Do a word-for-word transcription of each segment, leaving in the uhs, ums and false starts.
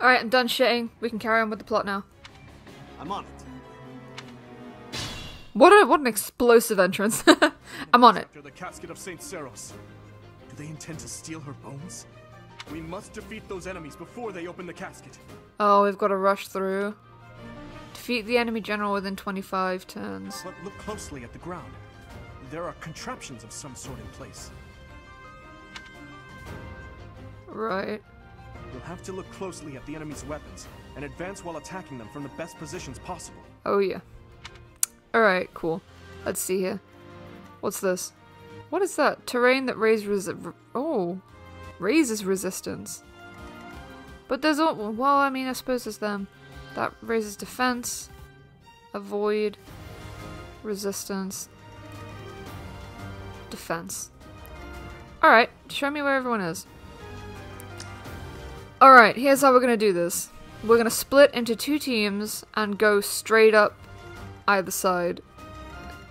Alright, I'm done shitting. We can carry on with the plot now. I'm on it. What a what an explosive entrance. I'm on it. After the casket of Saint Seiros. Do they intend to steal her bones? We must defeat those enemies before they open the casket. Oh, we've got to rush through. Defeat the enemy general within twenty-five turns. But look closely at the ground. There are contraptions of some sort in place. Right. You'll have to look closely at the enemy's weapons and advance while attacking them from the best positions possible. Oh yeah. Alright, cool. Let's see here. What's this? What is that? Terrain that raise resi- re oh. Raises resistance. But there's all. Well, I mean, I suppose there's them. That raises defense. Avoid. Resistance. Defense. Alright, show me where everyone is. Alright, here's how we're gonna do this. We're gonna split into two teams and go straight up either side.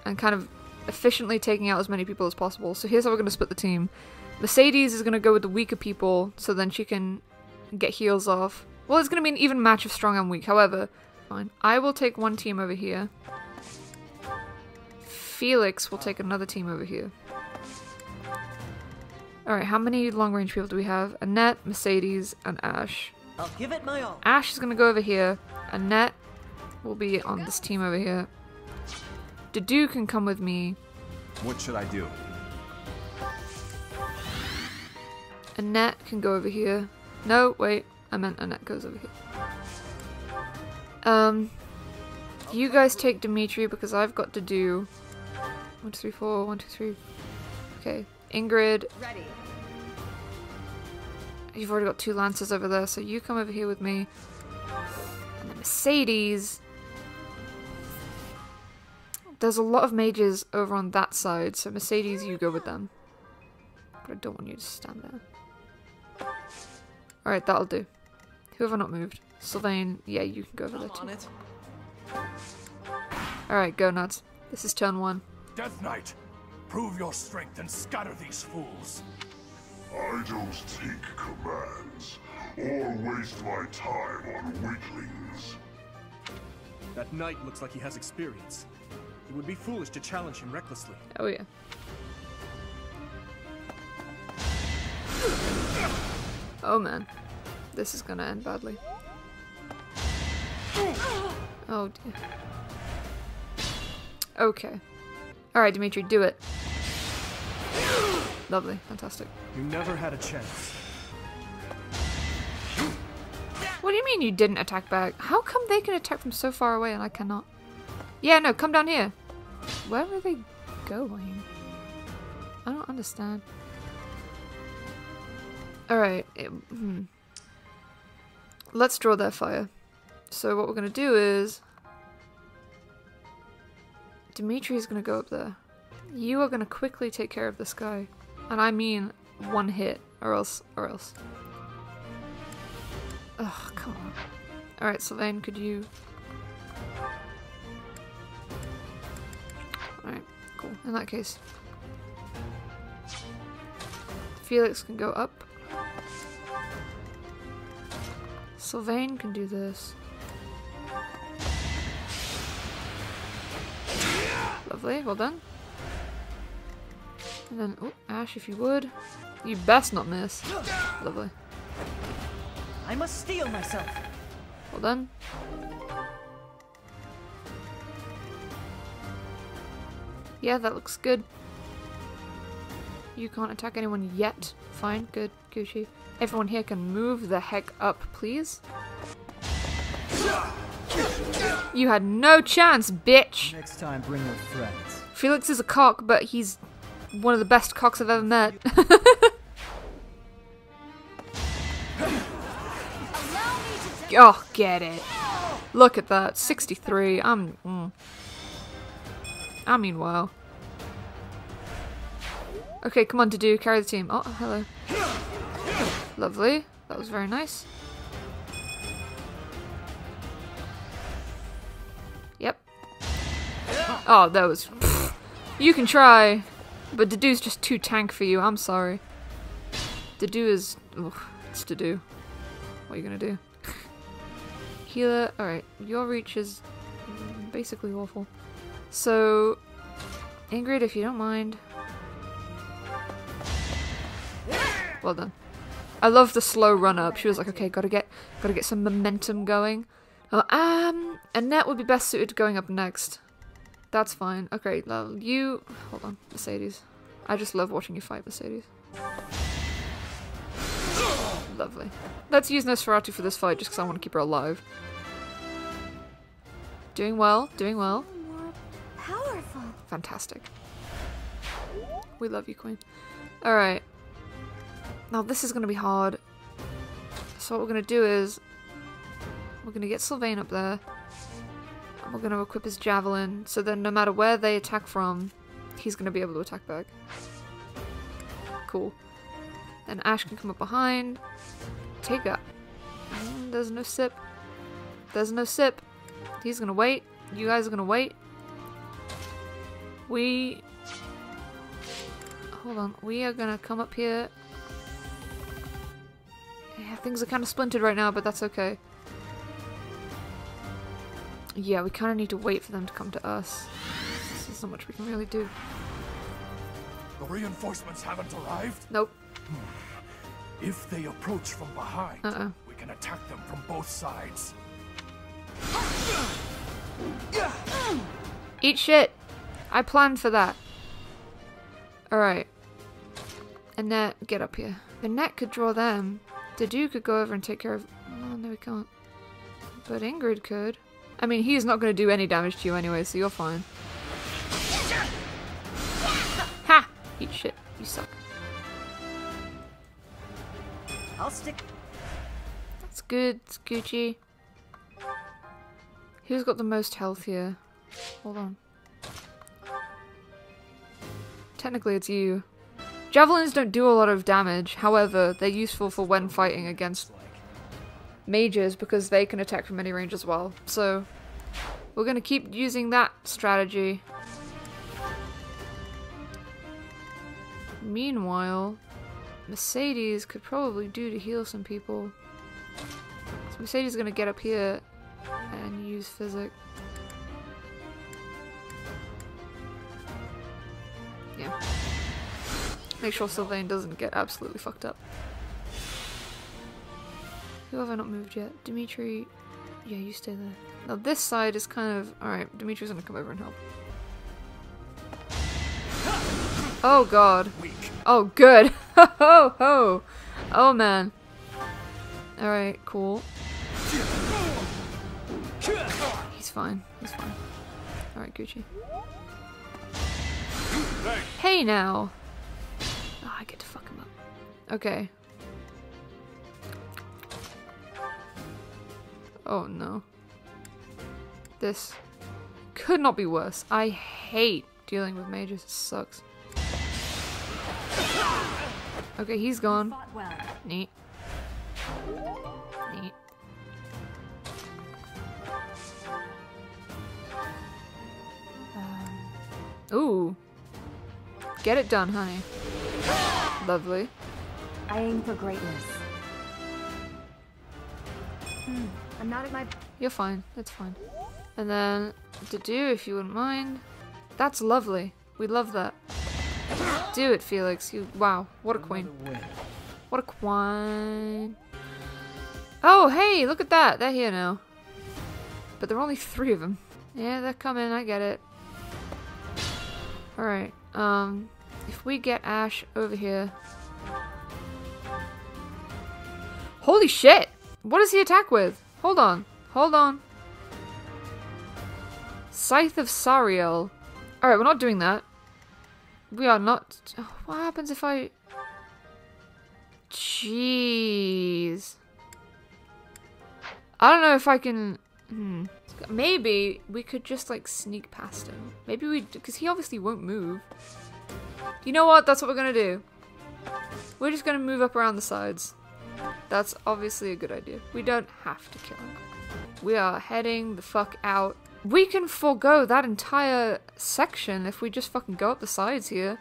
And kind of efficiently taking out as many people as possible. So here's how we're gonna split the team. Mercedes is going to go with the weaker people, so then she can get heals off. Well, it's going to be an even match of strong and weak, however. Fine. I will take one team over here. Felix will take another team over here. Alright, how many long-range people do we have? Annette, Mercedes, and Ashe. I'll give it my all. Ashe is going to go over here. Annette will be on this team over here. Dedue can come with me. What should I do? Annette can go over here. No, wait. I meant Annette goes over here. Um, you guys take Dimitri because I've got Dedue. One, two, three, four. One, two, three. Okay. Ingrid. Ready. You've already got two lancers over there, so you come over here with me. And then Mercedes. There's a lot of mages over on that side, so Mercedes, you go with them. But I don't want you to stand there. Alright, that'll do. Who have I not moved? Sylvain, yeah, you can go over there too. Alright, go nuts. This is turn one. Death Knight, prove your strength and scatter these fools. I don't take commands or waste my time on weaklings. That knight looks like he has experience. It would be foolish to challenge him recklessly. Oh yeah. Oh man, this is gonna end badly. Oh dear. Okay. Alright, Dimitri, do it. Lovely, fantastic. You never had a chance. What do you mean you didn't attack back? How come they can attack from so far away and I cannot? Yeah, no, come down here. Where were they going? I don't understand. Alright, hmm. Let's draw their fire. So what we're going to do is... Dimitri is going to go up there. You are going to quickly take care of this guy. And I mean one hit, or else, or else. Ugh, come on. Alright, Sylvain, could you... Alright, cool. In that case... Felix can go up. Sylvain can do this. Lovely, well done. And then, oh, Ashe, if you would. You best not miss. Lovely. I must steel myself. Well done. Yeah, that looks good. You can't attack anyone yet. Fine, good, Gucci. Everyone here can move the heck up, please. You had no chance, bitch! Next time, bring your friends. Felix is a cock, but he's one of the best cocks I've ever met. Oh, get it. Look at that, sixty-three. I'm... Mm. I mean, wow. Okay, come on, Dedue, carry the team. Oh, hello. Lovely. That was very nice. Yep. Oh, that was... Pfft. You can try, but Dedue's just too tank for you. I'm sorry. Dedue is... Ugh, it's Dedue. What are you gonna do? healer. Alright, your reach is basically awful. So, Ingrid, if you don't mind. Well done. I love the slow run up. She was like, okay, gotta get gotta get some momentum going. Um, Annette would be best suited to going up next. That's fine. Okay, well, you... Hold on, Mercedes. I just love watching you fight, Mercedes. Lovely. Let's use Nosferatu for this fight just because I want to keep her alive. Doing well, doing well. More powerful. Fantastic. We love you, Queen. Alright. Now this is going to be hard. So what we're going to do is... We're going to get Sylvain up there. And we're going to equip his javelin. So then no matter where they attack from, he's going to be able to attack back. Cool. Then Ashe can come up behind. Take up. Mm, there's no sip. There's no sip. He's going to wait. You guys are going to wait. We... Hold on. We are going to come up here. Yeah, things are kind of splintered right now, but that's okay. Yeah, we kind of need to wait for them to come to us. There's not much we can really do. The reinforcements haven't arrived? Nope. Hmm. If they approach from behind, uh-uh. we can attack them from both sides. Eat shit! I planned for that. Alright. Annette, get up here. Annette could draw them. Dedue could go over and take care of... Oh, no, we can't. But Ingrid could. I mean, he's not going to do any damage to you anyway, so you're fine. Ha! Eat shit. You suck. I'll stick. That's good, Gucci. Who's got the most health here? Hold on. Technically, it's you. Javelins don't do a lot of damage. However, they're useful for when fighting against... mages, because they can attack from any range as well. So we're going to keep using that strategy. Meanwhile, Mercedes could probably do to heal some people. So Mercedes is going to get up here and use physic. Yeah. Make sure Sylvain doesn't get absolutely fucked up. Who have I not moved yet? Dimitri... Yeah, you stay there. Now this side is kind of... Alright, Dimitri's gonna come over and help. Oh god. Oh good. Ho ho ho! Oh man. Alright, cool. He's fine. He's fine. Alright, Gucci. Hey now! Oh, I get to fuck him up. Okay. Oh no. This could not be worse. I hate dealing with mages. It sucks. Okay, he's gone. Neat. Neat. Um, ooh. Get it done, honey. Lovely. I aim for greatness. Hmm. I'm not at my... You're fine. That's fine. And then Dedue, if you wouldn't mind. That's lovely. We love that. Do it, Felix. You wow. What a queen. What a queen. Oh, hey, look at that. They're here now. But there are only three of them. Yeah, they're coming. I get it. All right. Um, if we get Ashe over here. Holy shit! What does he attack with? Hold on, hold on. Scythe of Sariel. Alright, we're not doing that. We are not... Oh, what happens if I... Jeez. I don't know if I can... Hmm. Maybe we could just like sneak past him. Maybe we... Because he obviously won't move. You know what? That's what we're going to do. We're just going to move up around the sides. That's obviously a good idea. We don't have to kill him. We are heading the fuck out. We can forego that entire section if we just fucking go up the sides here.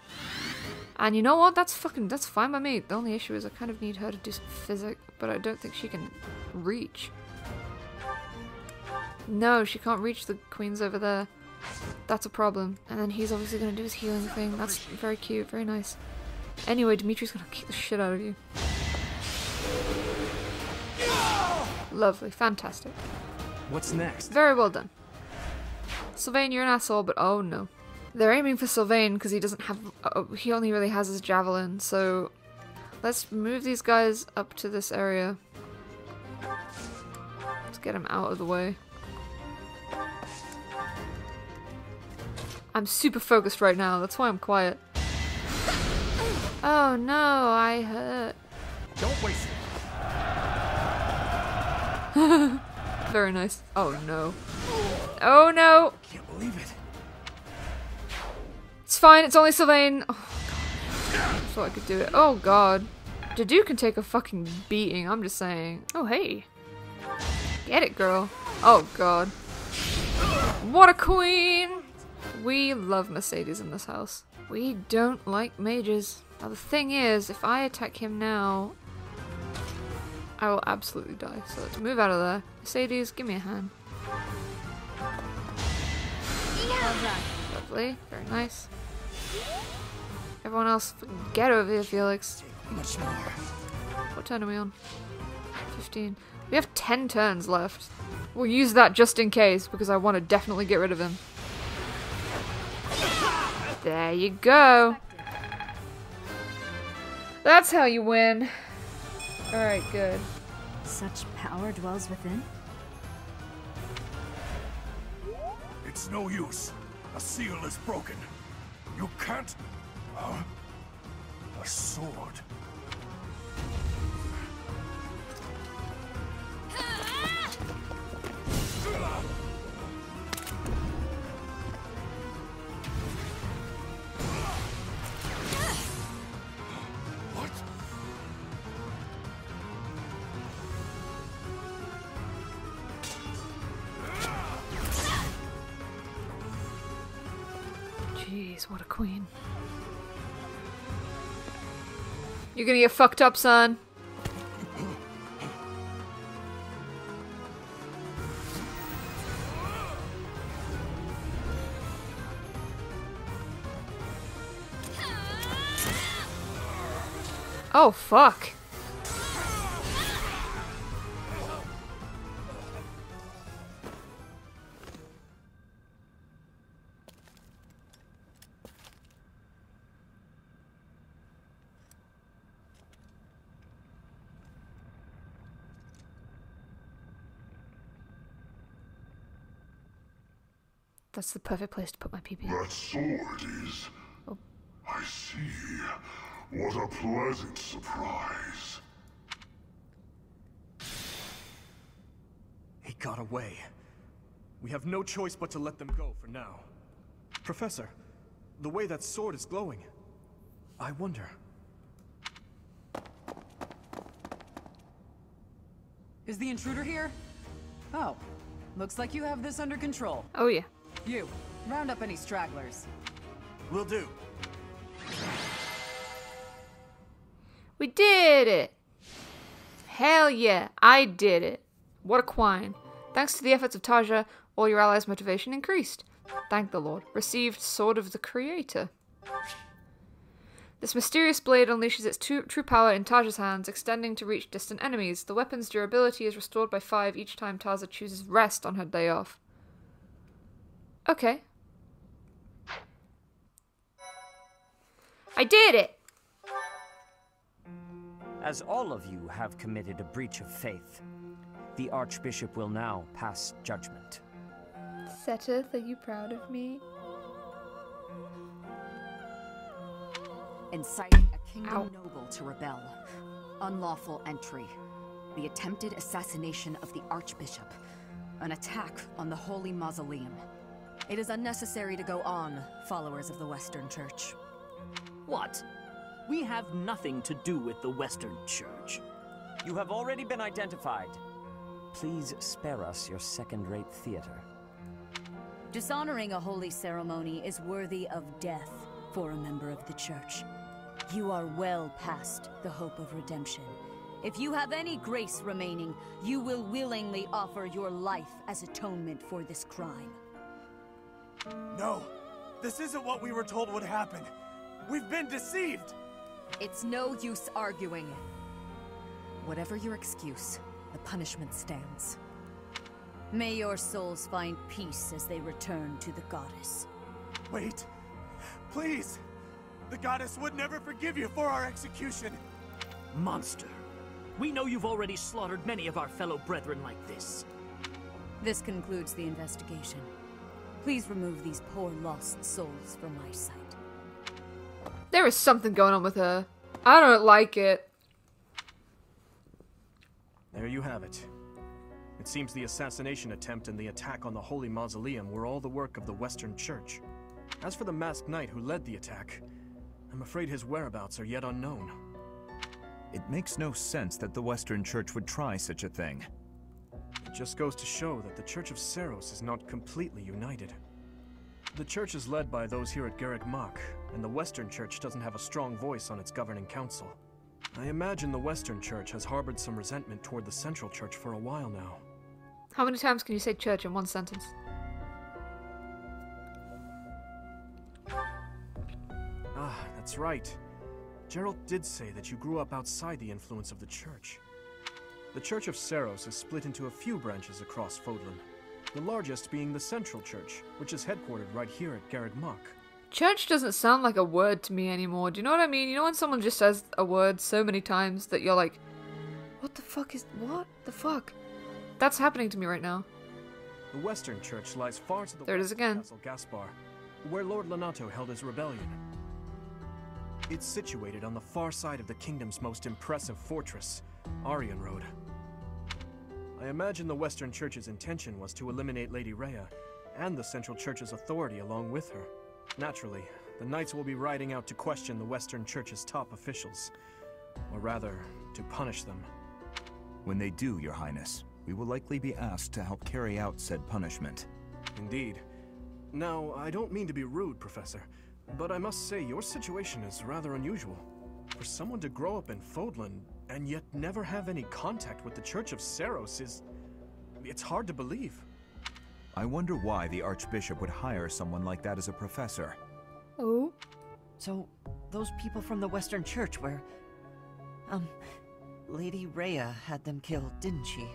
And you know what? That's fucking- that's fine by me. The only issue is I kind of need her to do some physic, but I don't think she can reach. No, she can't reach the queens over there. That's a problem. And then he's obviously going to do his healing thing. That's very cute, very nice. Anyway, Dimitri's going to kick the shit out of you. Lovely, fantastic. What's next? Very well done. Sylvain, you're an asshole, but oh no. They're aiming for Sylvain because he doesn't have, uh, he only really has his javelin, so let's move these guys up to this area. Let's get him out of the way. I'm super focused right now, that's why I'm quiet. Oh no, I hurt. Don't waste it. Very nice. Oh no. Oh no! I can't believe it. It's fine, it's only Sylvain. Oh god. I thought I could do it. Oh god. Dedue can take a fucking beating, I'm just saying. Oh hey. Get it, girl. Oh god. What a queen! We love Mercedes in this house. We don't like mages. Now the thing is, if I attack him now, I will absolutely die. So let's move out of there. Mercedes, give me a hand. Yeah. Lovely, very nice. Everyone else, get over here, Felix. Much more. What turn are we on? fifteen. We have ten turns left. We'll use that just in case, because I want to definitely get rid of him. There you go. That's how you win. Alright, good. Such power dwells within? It's no use. A seal is broken. You can't... Uh, a sword. What a queen. You're gonna get fucked up, son. Oh, fuck. That's the perfect place to put my P P. That sword is... Oh. I see. What a pleasant surprise. He got away. We have no choice but to let them go for now. Professor, the way that sword is glowing, I wonder... Is the intruder here? Oh. Looks like you have this under control. Oh yeah. You, round up any stragglers. Will do. We did it! Hell yeah, I did it. What a quine. Thanks to the efforts of Taja, all your allies' motivation increased. Thank the Lord. Received Sword of the Creator. This mysterious blade unleashes its true power in Taja's hands, extending to reach distant enemies. The weapon's durability is restored by five each time Taja chooses rest on her day off. Okay. I did it! As all of you have committed a breach of faith, the Archbishop will now pass judgment. Seteth, are you proud of me? Inciting a kingdom Ow. noble to rebel. Unlawful entry. The attempted assassination of the Archbishop. An attack on the Holy Mausoleum. It is unnecessary to go on, followers of the Western Church. What? We have nothing to do with the Western Church. You have already been identified. Please spare us your second-rate theater. Dishonoring a holy ceremony is worthy of death for a member of the Church. You are well past the hope of redemption, If you have any grace remaining, you will willingly offer your life as atonement for this crime. No, this isn't what we were told would happen. We've been deceived. It's no use arguing. Whatever your excuse, the punishment stands. May your souls find peace as they return to the goddess. Wait, please. The goddess would never forgive you for our execution. Monster. We know you've already slaughtered many of our fellow brethren like this. This concludes the investigation. Please remove these poor lost souls from my sight. There is something going on with her. I don't like it. There you have it. It seems the assassination attempt and the attack on the Holy Mausoleum were all the work of the Western Church. As for the masked knight who led the attack, I'm afraid his whereabouts are yet unknown. It makes no sense that the Western Church would try such a thing. It just goes to show that the Church of Seiros is not completely united. The Church is led by those here at Garreg Mach, and the Western Church doesn't have a strong voice on its governing council. I imagine the Western Church has harbored some resentment toward the Central Church for a while now. How many times can you say church in one sentence? Ah, that's right. Geralt did say that you grew up outside the influence of the church. The Church of Seiros is split into a few branches across Fódlan, the largest being the Central Church, which is headquartered right here at Garreg Mach. Church doesn't sound like a word to me anymore, do you know what I mean? You know when someone just says a word so many times that you're like, what the fuck is- what the fuck? That's happening to me right now. The Western Church lies far to the there it is again. Castle Gaspar, where Lord Lenato held his rebellion. It's situated on the far side of the kingdom's most impressive fortress, Arion Road. I imagine the Western Church's intention was to eliminate Lady Rhea, and the Central Church's authority along with her. Naturally, the knights will be riding out to question the Western Church's top officials, or rather, to punish them. When they do, Your Highness, we will likely be asked to help carry out said punishment. Indeed. Now, I don't mean to be rude, Professor, but I must say your situation is rather unusual. For someone to grow up in Fódlan and yet never have any contact with the Church of Seiros is... it's hard to believe. I wonder why the Archbishop would hire someone like that as a professor. Oh? So, those people from the Western Church were... Um, Lady Rhea had them killed, didn't she?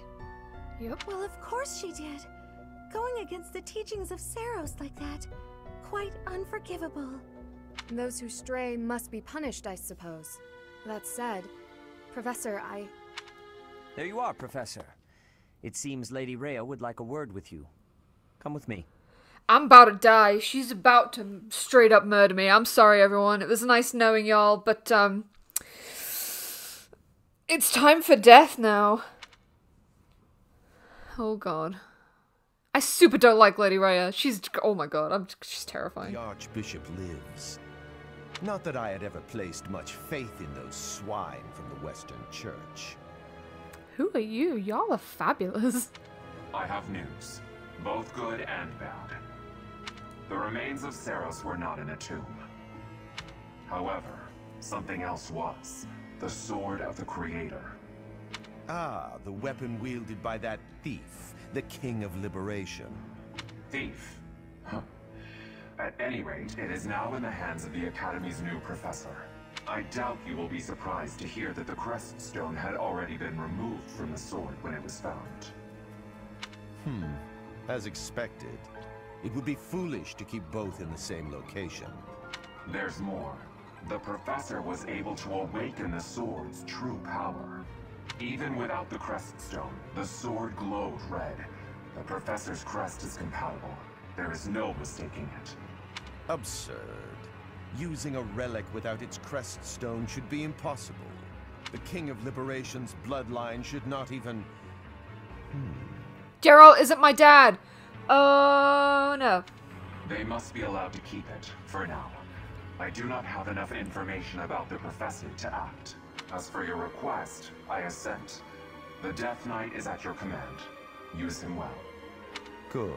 Yep. Well, of course she did. Going against the teachings of Seiros like that. Quite unforgivable. And those who stray must be punished, I suppose. That said, Professor, I... There you are, Professor. It seems Lady Rhea would like a word with you. Come with me. I'm about to die. She's about to straight up murder me. I'm sorry, everyone. It was nice knowing y'all, but, um... it's time for death now. Oh, God. I super don't like Lady Rhea. She's, oh my god, I'm, she's terrifying. The Archbishop lives. Not that I had ever placed much faith in those swine from the Western Church. Who are you? Y'all are fabulous. I have news, both good and bad. The remains of Seiros were not in a tomb. However, something else was. The Sword of the Creator. Ah, the weapon wielded by that thief, the King of Liberation. Thief? Huh. At any rate, it is now in the hands of the Academy's new professor. I doubt you will be surprised to hear that the crest stone had already been removed from the sword when it was found. Hmm. As expected, it would be foolish to keep both in the same location. There's more. The professor was able to awaken the sword's true power. Even without the crest stone, the sword glowed red. The professor's crest is compatible. There is no mistaking it. Absurd. Using a relic without its crest stone should be impossible. The King of Liberation's bloodline should not even... Hmm. Geralt isn't my dad! Oh, no. They must be allowed to keep it, for now. I do not have enough information about the professor to act. As for your request, I assent. The Death Knight is at your command. Use him well. Good.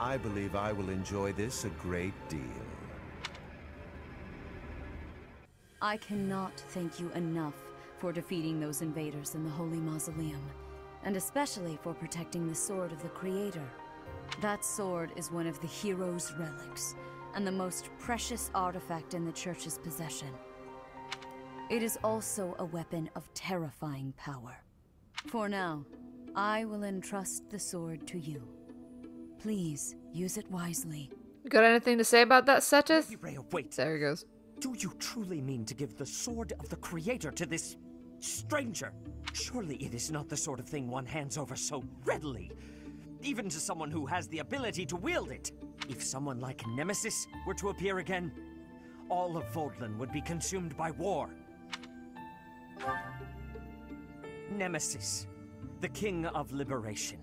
I believe I will enjoy this a great deal. I cannot thank you enough for defeating those invaders in the Holy Mausoleum, and especially for protecting the Sword of the Creator. That sword is one of the hero's relics, and the most precious artifact in the Church's possession. It is also a weapon of terrifying power. For now, I will entrust the sword to you. Please, use it wisely. Got anything to say about that, Seteth? Wait. There he goes. Do you truly mean to give the Sword of the Creator to this stranger? Surely it is not the sort of thing one hands over so readily, even to someone who has the ability to wield it. If someone like Nemesis were to appear again, all of Fódlan would be consumed by war. Nemesis, the King of Liberation.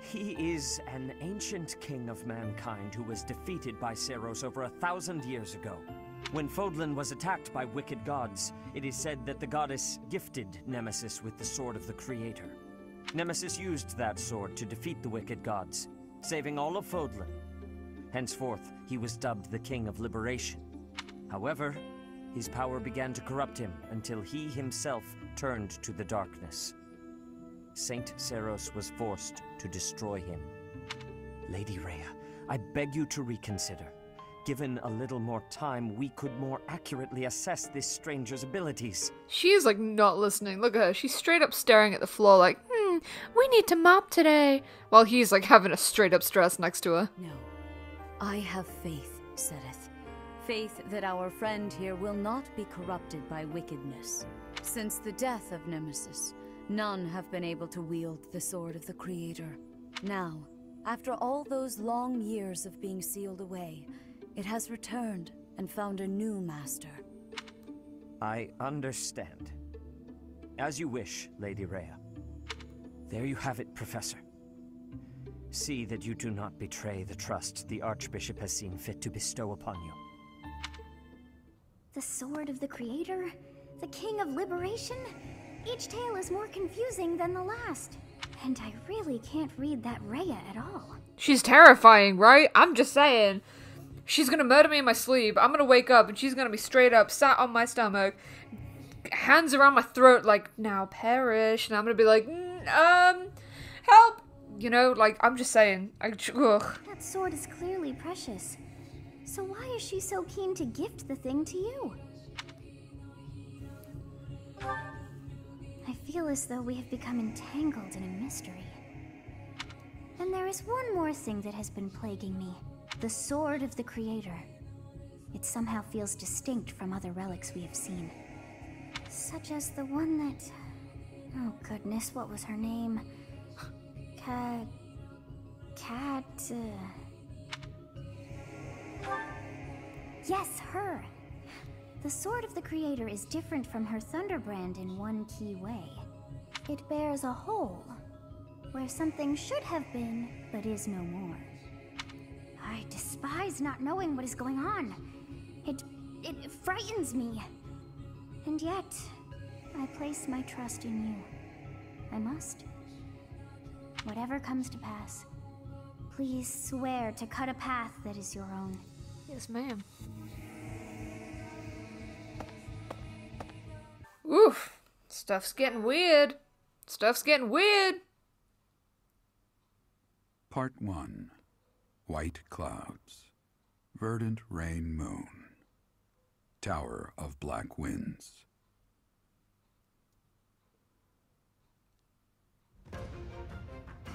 He is an ancient king of mankind who was defeated by Seiros over a thousand years ago. When Fódlan was attacked by wicked gods, it is said that the goddess gifted Nemesis with the Sword of the Creator. Nemesis used that sword to defeat the wicked gods, saving all of Fódlan. Henceforth, he was dubbed the King of Liberation. However, his power began to corrupt him until he himself turned to the darkness. Saint Seiros was forced to destroy him. Lady Rhea, I beg you to reconsider. Given a little more time, we could more accurately assess this stranger's abilities. She is, like, not listening. Look at her. She's straight up staring at the floor like, hmm, we need to mop today. While he's, like, having a straight-up stress next to her. No. I have faith, Seteth. Faith that our friend here will not be corrupted by wickedness. Since the death of Nemesis, none have been able to wield the Sword of the Creator. Now, after all those long years of being sealed away, it has returned and found a new master. I understand. As you wish, Lady Rhea. There you have it, Professor. See that you do not betray the trust the Archbishop has seen fit to bestow upon you. The Sword of the Creator? The King of Liberation? Each tale is more confusing than the last. And I really can't read that Rhea at all. She's terrifying, right? I'm just saying. She's gonna murder me in my sleep. I'm gonna wake up and she's gonna be straight up, sat on my stomach, hands around my throat like, now perish. And I'm gonna be like, mm, um, help. You know, like, I'm just saying. I, ugh. That sword is clearly precious. So why is she so keen to gift the thing to you? I feel as though we have become entangled in a mystery. And there is one more thing that has been plaguing me. The Sword of the Creator. It somehow feels distinct from other relics we have seen. Such as the one that... Oh goodness, what was her name? Cat... Cat... Uh... Yes, her! The Sword of the Creator is different from her Thunderbrand in one key way. It bears a hole, where something should have been, but is no more. I despise not knowing what is going on. It, it frightens me. And yet, I place my trust in you. I must. Whatever comes to pass, please swear to cut a path that is your own. Yes, ma'am. Oof. Stuff's getting weird. Stuff's getting weird. Part one. White clouds, verdant rain moon, tower of black winds.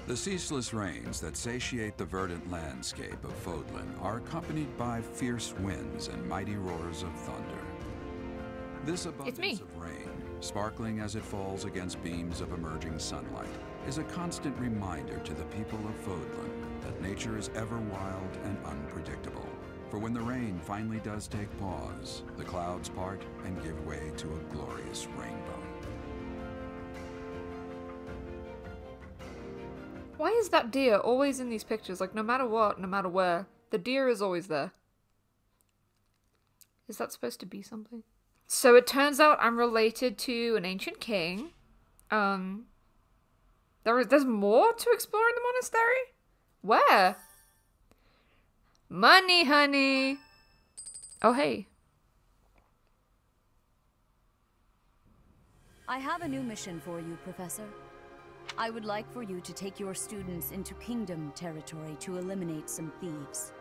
The ceaseless rains that satiate the verdant landscape of Fódlan are accompanied by fierce winds and mighty roars of thunder. This abundance of rain, sparkling as it falls against beams of emerging sunlight, is a constant reminder to the people of Fódlan that nature is ever wild and unpredictable. For when the rain finally does take pause, the clouds part and give way to a glorious rainbow. Why is that deer always in these pictures? Like, no matter what, no matter where, the deer is always there. Is that supposed to be something? So it turns out I'm related to an ancient king. Um, there is, there's more to explore in the monastery? Where? Money, honey. Oh, hey. I have a new mission for you, Professor. I would like for you to take your students into Kingdom territory to eliminate some thieves.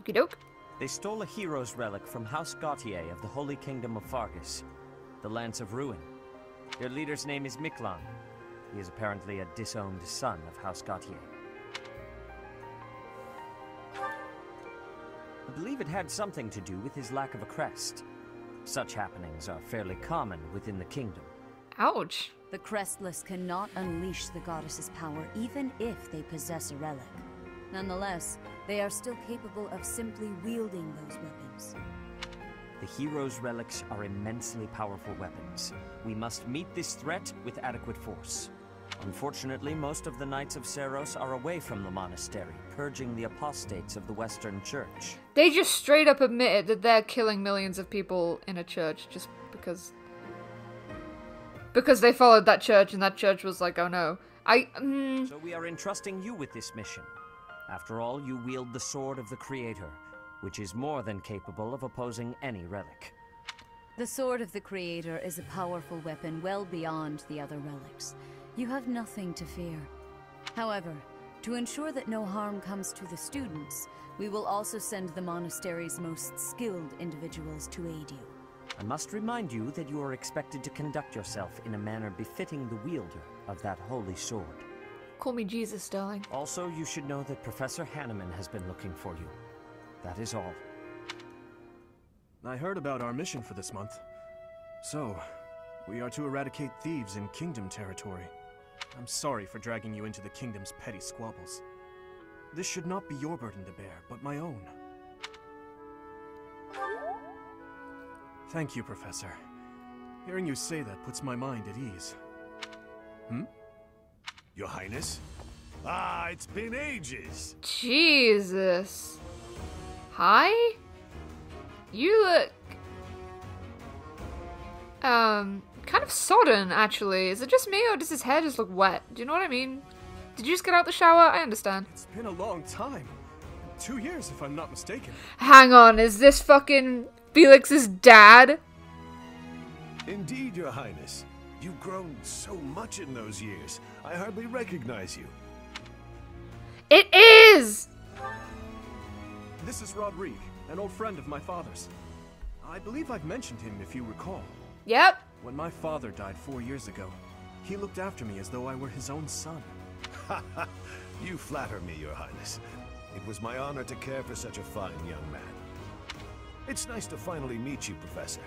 Okie doke. They stole a hero's relic from House Gautier of the Holy Kingdom of Faerghus, the Lands of Ruin. Their leader's name is Miklan. He is apparently a disowned son of House Gautier. I believe it had something to do with his lack of a crest. Such happenings are fairly common within the kingdom. Ouch. The crestless cannot unleash the goddess's power even if they possess a relic. Nonetheless, they are still capable of simply wielding those weapons. The hero's relics are immensely powerful weapons. We must meet this threat with adequate force. Unfortunately, most of the Knights of Seiros are away from the monastery, purging the apostates of the Western Church. They just straight up admitted that they're killing millions of people in a church just because... Because they followed that church, and that church was like, oh no. I... Mm. So we are entrusting you with this mission. After all, you wield the Sword of the Creator, which is more than capable of opposing any relic. The Sword of the Creator is a powerful weapon well beyond the other relics. You have nothing to fear. However, to ensure that no harm comes to the students, we will also send the monastery's most skilled individuals to aid you. I must remind you that you are expected to conduct yourself in a manner befitting the wielder of that holy sword. Call me Jesus, darling. Also, you should know that Professor Hanneman has been looking for you. That is all. I heard about our mission for this month. So, we are to eradicate thieves in Kingdom territory. I'm sorry for dragging you into the kingdom's petty squabbles. This should not be your burden to bear, but my own. Thank you, Professor. Hearing you say that puts my mind at ease. Hmm? Your Highness? Ah, it's been ages. Jesus. Hi? You look... Um... kind of sodden, actually. Is it just me, or does his hair just look wet? Do you know what I mean? Did you just get out the shower? I understand. It's been a long time. Two years, if I'm not mistaken. Hang on, is this fucking Felix's dad? Indeed, Your Highness. You've grown so much in those years. I hardly recognize you. It is! This is Rodrigue, an old friend of my father's. I believe I've mentioned him, if you recall. Yep. When my father died four years ago, he looked after me as though I were his own son. Ha ha! You flatter me, Your Highness. It was my honor to care for such a fine young man. It's nice to finally meet you, Professor.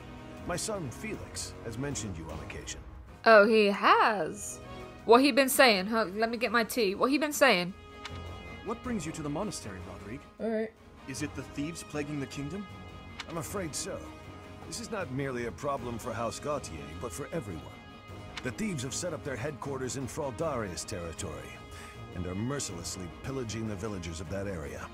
My son, Felix, has mentioned you on occasion. Oh, he has. What he been saying, huh? Let me get my tea. What he been saying? What brings you to the monastery, Rodrigue? Alright. Is it the thieves plaguing the kingdom? I'm afraid so. This is not merely a problem for House Gautier, but for everyone. The thieves have set up their headquarters in Fraldarius territory, and are mercilessly pillaging the villagers of that area.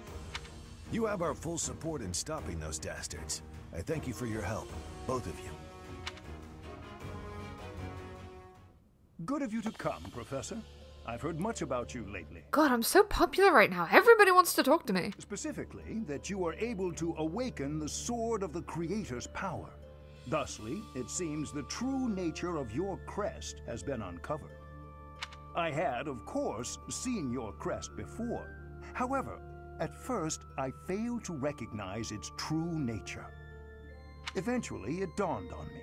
You have our full support in stopping those dastards. I thank you for your help, both of you. Good of you to come, Professor. I've heard much about you lately. God, I'm so popular right now. Everybody wants to talk to me. Specifically, that you are able to awaken the Sword of the Creator's power. Thusly, it seems the true nature of your crest has been uncovered. I had, of course, seen your crest before. However, at first, I failed to recognize its true nature. Eventually, it dawned on me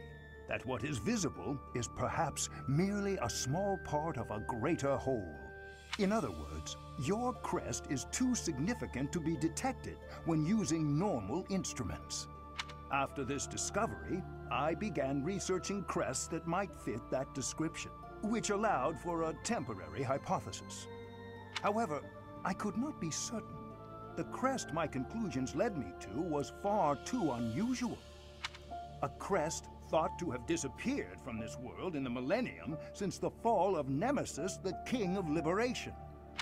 that what is visible is perhaps merely a small part of a greater whole. In other words, your crest is too significant to be detected when using normal instruments. After this discovery, I began researching crests that might fit that description, which allowed for a temporary hypothesis. However, I could not be certain. The crest my conclusions led me to was far too unusual. A crest thought to have disappeared from this world in the millennium since the fall of Nemesis, the King of Liberation.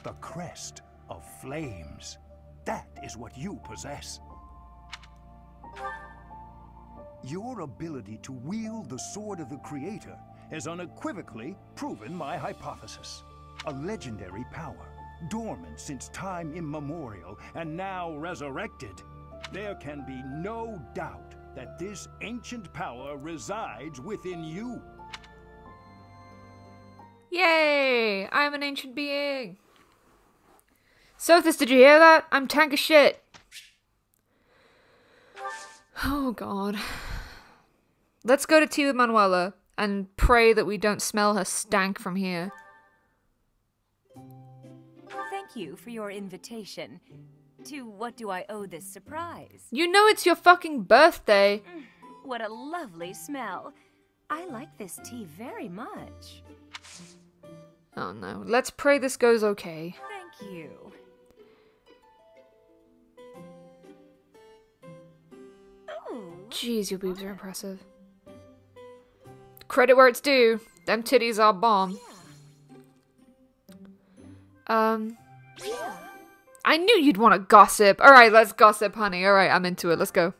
The crest of flames. That is what you possess. Your ability to wield the Sword of the Creator has unequivocally proven my hypothesis. A legendary power, dormant since time immemorial and now resurrected. There can be no doubt that this ancient power resides within you. Yay! I'm an ancient being! Sothis, did you hear that? I'm tank of shit! Oh god. Let's go to tea with Manuela and pray that we don't smell her stank from here. Thank you for your invitation. To what do I owe this surprise? You know it's your fucking birthday! Mm, what a lovely smell. I like this tea very much. Oh no. Let's pray this goes okay. Thank you. Oh, jeez, your boobs are impressive. Credit where it's due. Them titties are bomb. Yeah. Um... Yeah. I knew you'd want to gossip. Alright, let's gossip, honey. Alright, I'm into it. Let's go.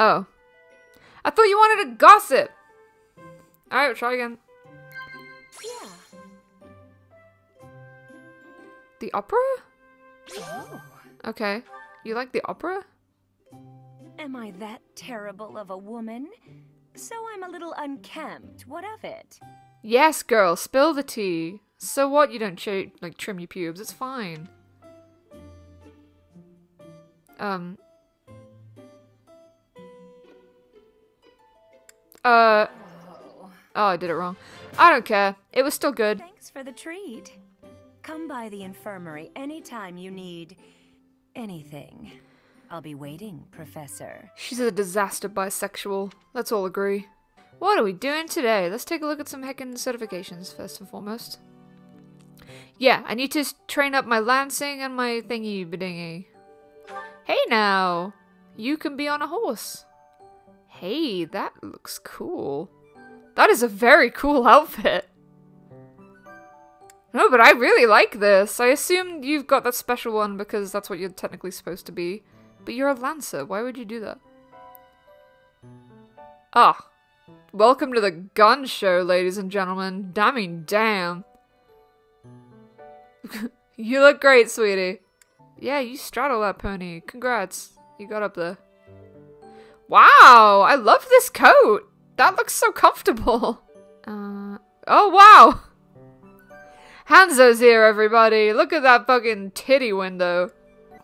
Oh. I thought you wanted to gossip! Alright, we'll try again. Yeah. The opera? Oh. Okay. You like the opera? Am I that terrible of a woman? So I'm a little unkempt. What of it? Yes, girl. Spill the tea. So what? You don't ch like trim your pubes. It's fine. Um... Uh, oh, I did it wrong. I don't care. It was still good. Thanks for the treat. Come by the infirmary anytime you need anything. I'll be waiting, Professor. She's a disaster bisexual. Let's all agree. What are we doing today? Let's take a look at some heckin' certifications first and foremost. Yeah, I need to train up my lancing and my thingy-bedingy. Hey now! You can be on a horse. Hey, that looks cool. That is a very cool outfit. No, but I really like this. I assume you've got that special one because that's what you're technically supposed to be. But you're a lancer. Why would you do that? Ah. Welcome to the gun show, ladies and gentlemen. I mean, damn. You look great, sweetie. Yeah, you straddle that pony. Congrats. You got up there. Wow, I love this coat. That looks so comfortable. Uh, oh, wow. Hanzo's here, everybody. Look at that fucking titty window.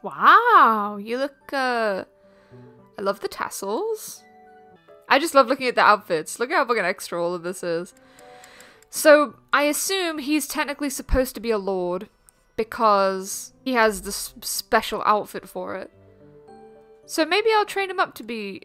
Wow, you look, uh... I love the tassels. I just love looking at the outfits. Look at how fucking extra all of this is. So, I assume he's technically supposed to be a lord because he has this special outfit for it. So maybe I'll train him up to be...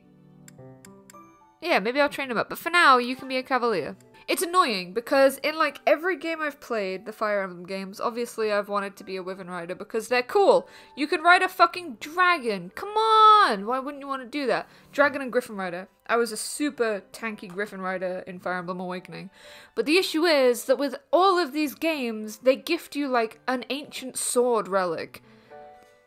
Yeah, maybe I'll train him up. But for now, you can be a cavalier. It's annoying because in like every game I've played, the Fire Emblem games, obviously I've wanted to be a Wyvern Rider because they're cool. You can ride a fucking dragon. Come on! Why wouldn't you want to do that? Dragon and Griffin Rider. I was a super tanky Griffin Rider in Fire Emblem Awakening. But the issue is that with all of these games, they gift you like an ancient sword relic,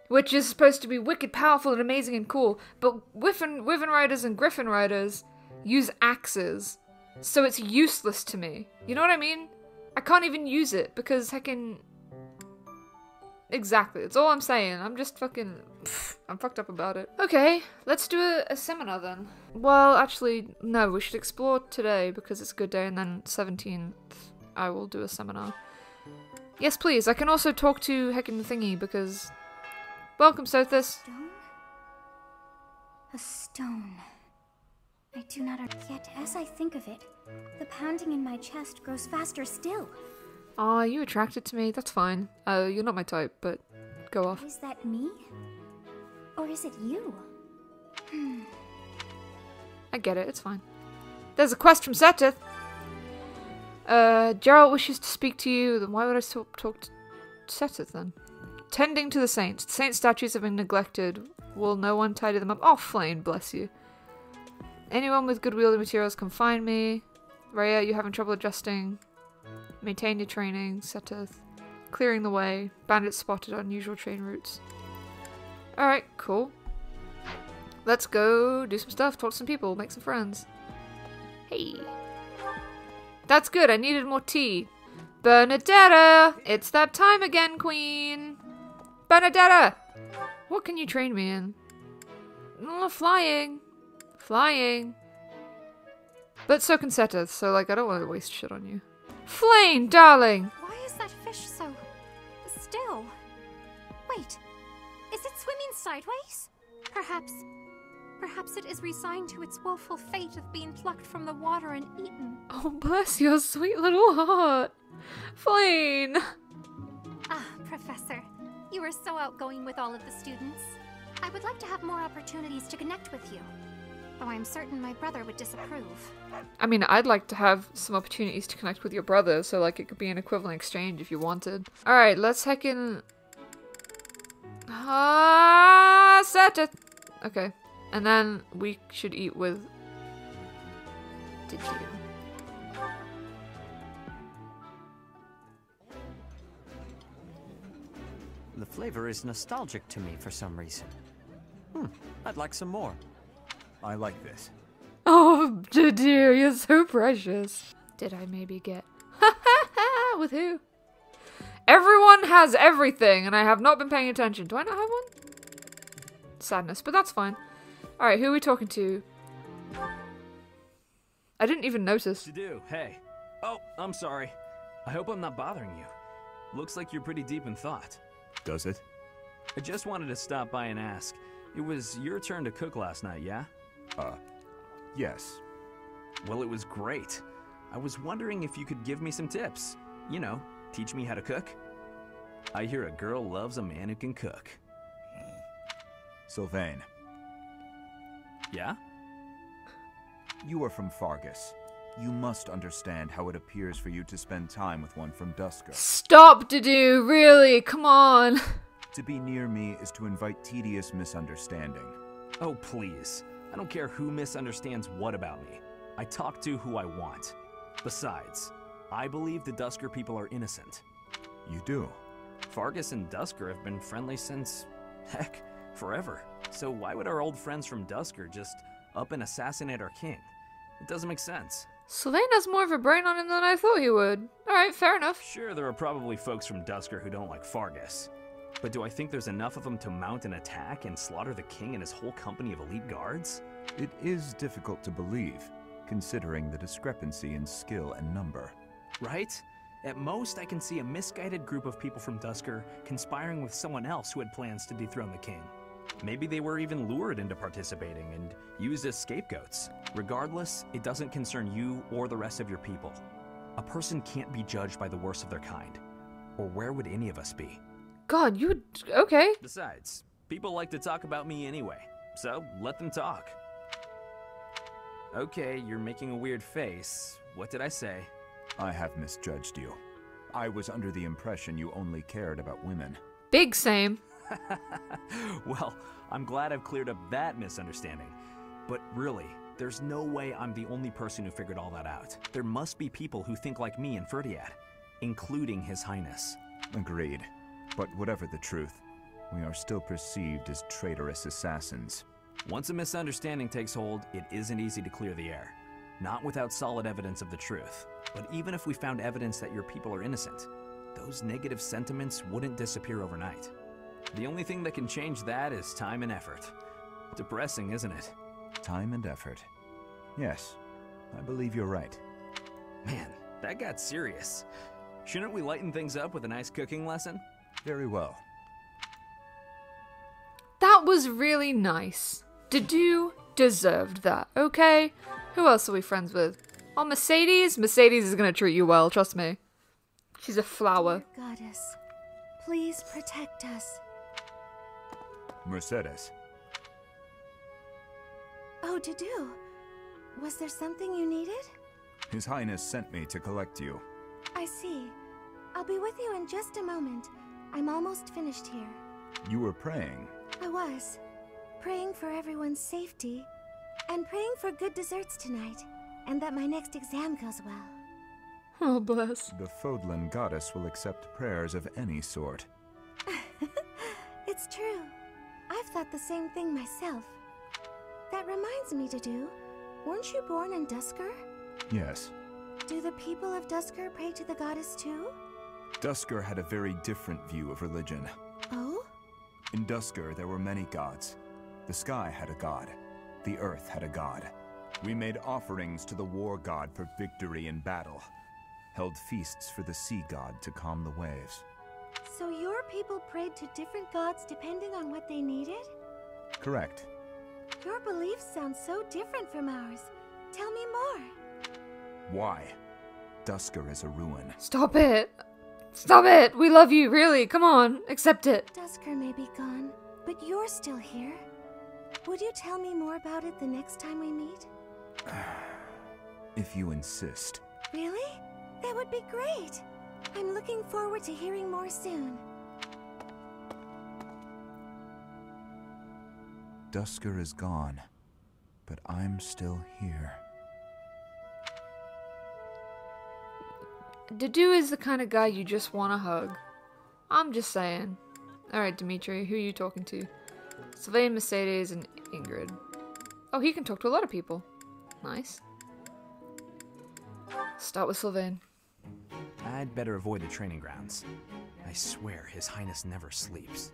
which is supposed to be wicked powerful and amazing and cool, but Wyvern Riders and Griffin Riders use axes, so it's useless to me. You know what I mean? I can't even use it, because heckin... Exactly, that's all I'm saying. I'm just fucking... Pfft, I'm fucked up about it. Okay, let's do a, a seminar then. Well, actually, no, we should explore today, because it's a good day, and then seventeenth, I will do a seminar. Yes, please, I can also talk to heckin' thingy, because... Welcome, Sothis. Stone? A stone. I do not... Yet, as I think of it, the pounding in my chest grows faster still. Aw, you attracted to me. That's fine. Uh, you're not my type, but go off. Is that me? Or is it you? Hmm. I get it. It's fine. There's a quest from Seteth. Uh, Geralt wishes to speak to you. Then why would I talk to Seteth, then? Tending to the saints. The saint statues have been neglected. Will no one tidy them up? Oh, Flayn, bless you. Anyone with good wielding materials can find me. Rhea, you're having trouble adjusting. Maintain your training. Seteth. Clearing the way. Bandits spotted on unusual train routes. Alright, cool. Let's go do some stuff, talk to some people, make some friends. Hey. That's good, I needed more tea. Bernadetta! It's that time again, queen! Bernadetta! What can you train me in? Oh, flying. flying. But so can Seteth, so like I don't want to waste shit on you. Flayn, darling! Why is that fish so still? Wait, is it swimming sideways? Perhaps, perhaps it is resigned to its woeful fate of being plucked from the water and eaten. Oh, bless your sweet little heart. Flayn! Ah, Professor, you are so outgoing with all of the students. I would like to have more opportunities to connect with you, though I'm certain my brother would disapprove. I mean, I'd like to have some opportunities to connect with your brother, so like it could be an equivalent exchange if you wanted. Alright, let's heck in... Ah, set it! Okay, and then we should eat with... Did you? The flavor is nostalgic to me for some reason. Hmm, I'd like some more. I like this. Oh, Dedue, you're so precious. Did I maybe get... Ha ha ha! With who? Everyone has everything, and I have not been paying attention. Do I not have one? Sadness, but that's fine. Alright, who are we talking to? I didn't even notice. Dedue, hey. Oh, I'm sorry. I hope I'm not bothering you. Looks like you're pretty deep in thought. Does it? I just wanted to stop by and ask. It was your turn to cook last night, yeah? Uh, yes. Well, it was great. I was wondering if you could give me some tips. You know, teach me how to cook. I hear a girl loves a man who can cook. Sylvain. Yeah? You are from Faerghus. You must understand how it appears for you to spend time with one from Duscur. Stop, Dedue! Really? Come on! To be near me is to invite tedious misunderstanding. Oh, please. I don't care who misunderstands what about me. I talk to who I want. Besides, I believe the Duscur people are innocent. You do? Faerghus and Duscur have been friendly since, heck, forever. So why would our old friends from Duscur just up and assassinate our king? It doesn't make sense. Sylvain has more of a brain on him than I thought he would. Alright, fair enough. Sure, there are probably folks from Duscur who don't like Faerghus. But do I think there's enough of them to mount an attack and slaughter the king and his whole company of elite guards? It is difficult to believe, considering the discrepancy in skill and number. Right? At most, I can see a misguided group of people from Duscur conspiring with someone else who had plans to dethrone the king. Maybe they were even lured into participating and used as scapegoats. Regardless, it doesn't concern you or the rest of your people. A person can't be judged by the worst of their kind. Or where would any of us be? God, you would... Okay. Besides, people like to talk about me anyway, so let them talk. Okay, you're making a weird face. What did I say? I have misjudged you. I was under the impression you only cared about women. Big same. Well, I'm glad I've cleared up that misunderstanding. But really, there's no way I'm the only person who figured all that out. There must be people who think like me in Ferdiad, including His Highness. Agreed. But whatever the truth, we are still perceived as traitorous assassins. Once a misunderstanding takes hold, it isn't easy to clear the air. Not without solid evidence of the truth. But even if we found evidence that your people are innocent, those negative sentiments wouldn't disappear overnight. The only thing that can change that is time and effort. Depressing, isn't it? Time and effort. Yes, I believe you're right. Man, that got serious. Shouldn't we lighten things up with a nice cooking lesson? Very well. That was really nice. Dedue deserved that, okay? Who else are we friends with? Oh, Mercedes? Mercedes is gonna treat you well, trust me. She's a flower. Dear goddess, please protect us. Mercedes. Oh, Dedue. Was there something you needed? His Highness sent me to collect you. I see. I'll be with you in just a moment. I'm almost finished here. You were praying. I was. Praying for everyone's safety, and praying for good desserts tonight, and that my next exam goes well. Oh, bless. The Fódlan goddess will accept prayers of any sort. It's true. I've thought the same thing myself. That reminds me, Dedue, weren't you born in Duscur? Yes. Do the people of Duscur pray to the goddess too? Duscur had a very different view of religion. Oh? In Duscur, there were many gods. The sky had a god. The earth had a god. We made offerings to the war god for victory in battle, held feasts for the sea god to calm the waves. So your people prayed to different gods depending on what they needed? Correct. Your beliefs sound so different from ours. Tell me more. Why? Duscur is a ruin. Stop it. Stop it. We love you, really. Come on. Accept it. Duscur may be gone, but you're still here. Would you tell me more about it the next time we meet? If you insist. Really? That would be great. I'm looking forward to hearing more soon. Duscur is gone, but I'm still here. Dedue is the kind of guy you just want to hug. I'm just saying. Alright, Dimitri, who are you talking to? Sylvain, Mercedes, and Ingrid. Oh, he can talk to a lot of people. Nice. Start with Sylvain. I'd better avoid the training grounds. I swear, His Highness never sleeps.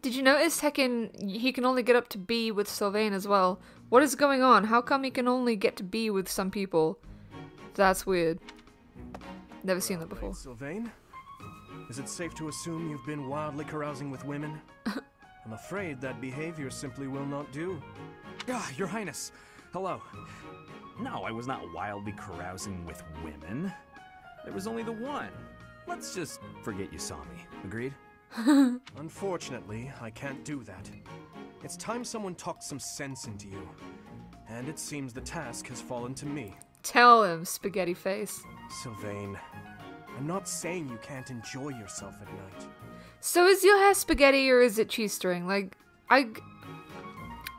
Did you notice Heckin, he can only get up to B with Sylvain as well? What is going on? How come he can only get to B with some people? That's weird. Never seen that before. Right, Sylvain? Is it safe to assume you've been wildly carousing with women? I'm afraid that behavior simply will not do. Ah, Your Highness! Hello. No, I was not wildly carousing with women. There was only the one. Let's just forget you saw me. Agreed? Unfortunately, I can't do that. It's time someone talked some sense into you. And it seems the task has fallen to me. Tell him, spaghetti face. Sylvain, I'm not saying you can't enjoy yourself at night. So is your hair spaghetti or is it cheese string? Like, I...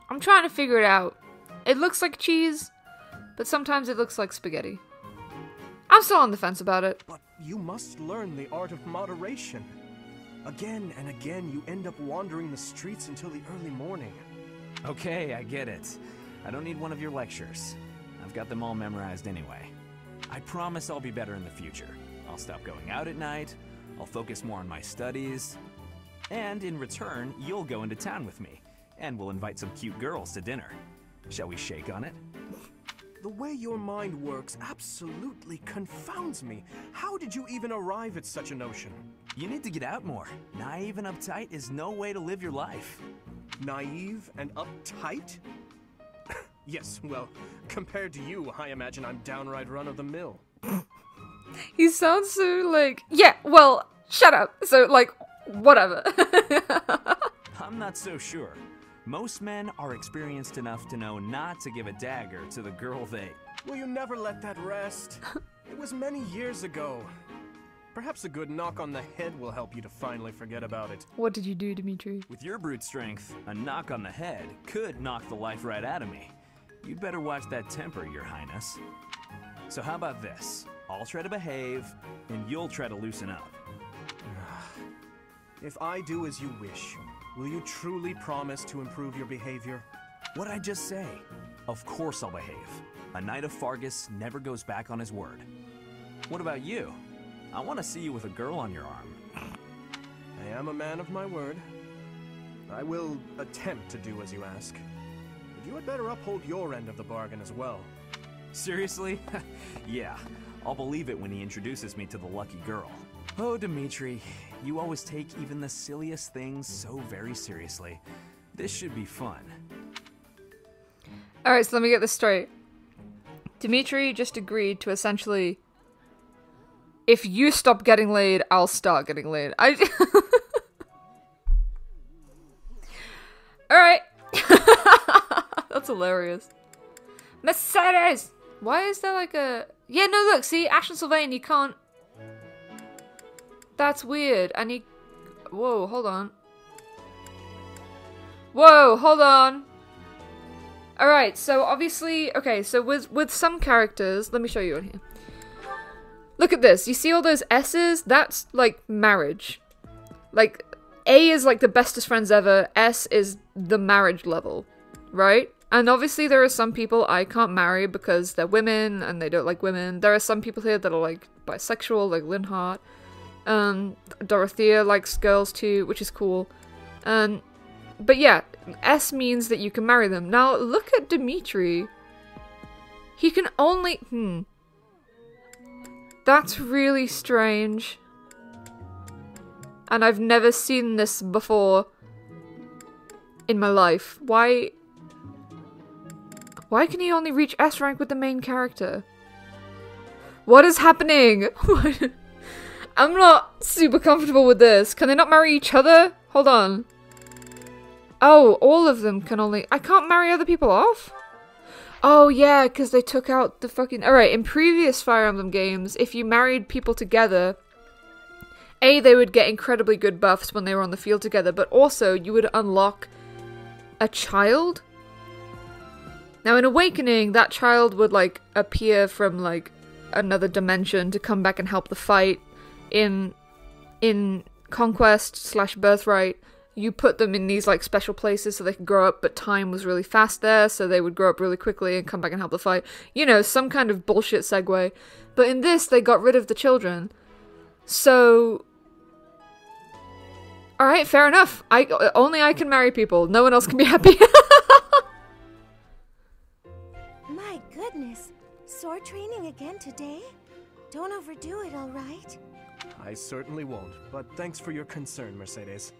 I'm trying to figure it out. It looks like cheese, but sometimes it looks like spaghetti. I'm still on the fence about it. But you must learn the art of moderation. Again and again, you end up wandering the streets until the early morning. Okay, I get it. I don't need one of your lectures. I've got them all memorized anyway. I promise I'll be better in the future. I'll stop going out at night, I'll focus more on my studies, and in return, you'll go into town with me, and we'll invite some cute girls to dinner. Shall we shake on it? The way your mind works absolutely confounds me. How did you even arrive at such a notion? You need to get out more. Naive and uptight is no way to live your life. Naive and uptight? Yes, well, compared to you, I imagine I'm downright run-of-the-mill. He sounds so like, yeah, well, shut up. So, like, whatever. I'm not so sure. Most men are experienced enough to know not to give a dagger to the girl they... Will you never let that rest? It was many years ago. Perhaps a good knock on the head will help you to finally forget about it. What did you do, Dimitri? With your brute strength, a knock on the head could knock the life right out of me. You'd better watch that temper, Your Highness. So how about this? I'll try to behave, and you'll try to loosen up. If I do as you wish, will you truly promise to improve your behavior? What'd I just say? Of course I'll behave. A knight of Faerghus never goes back on his word. What about you? I want to see you with a girl on your arm. I am a man of my word. I will attempt to do as you ask. But you had better uphold your end of the bargain as well. Seriously? Yeah, I'll believe it when he introduces me to the lucky girl. Oh, Dimitri, you always take even the silliest things so very seriously. This should be fun. Alright, so let me get this straight. Dimitri just agreed to essentially, if you stop getting laid, I'll start getting laid. I... Alright. That's hilarious. Mercedes! Why is there like a... Yeah, no, look, see, Ashe and Sylvain, you can't... That's weird, and you... Whoa, hold on. Whoa, hold on. Alright, so obviously... Okay, so with, with some characters... Let me show you on here. Look at this. You see all those S's? That's, like, marriage. Like, A is, like, the bestest friends ever. S is the marriage level, right? And obviously there are some people I can't marry because they're women and they don't like women. There are some people here that are like bisexual, like Linhart. Um, Dorothea likes girls too, which is cool. Um, But yeah, S means that you can marry them. Now, look at Dimitri. He can only... Hmm. That's really strange. And I've never seen this before in my life. Why... Why can he only reach S rank with the main character? What is happening? I'm not super comfortable with this. Can they not marry each other? Hold on. Oh, all of them can only... I can't marry other people off? Oh yeah, because they took out the fucking... Alright, in previous Fire Emblem games, if you married people together... A, they would get incredibly good buffs when they were on the field together, but also you would unlock a child. Now in Awakening, that child would like appear from like another dimension to come back and help the fight. In in Conquest slash Birthright, you put them in these like special places so they could grow up, but time was really fast there, so they would grow up really quickly and come back and help the fight. You know, some kind of bullshit segue. But in this, they got rid of the children. So... Alright, fair enough. I only I can marry people. No one else can be happy. My goodness. Sword training again today? Don't overdo it, alright? I certainly won't, but thanks for your concern, Mercedes.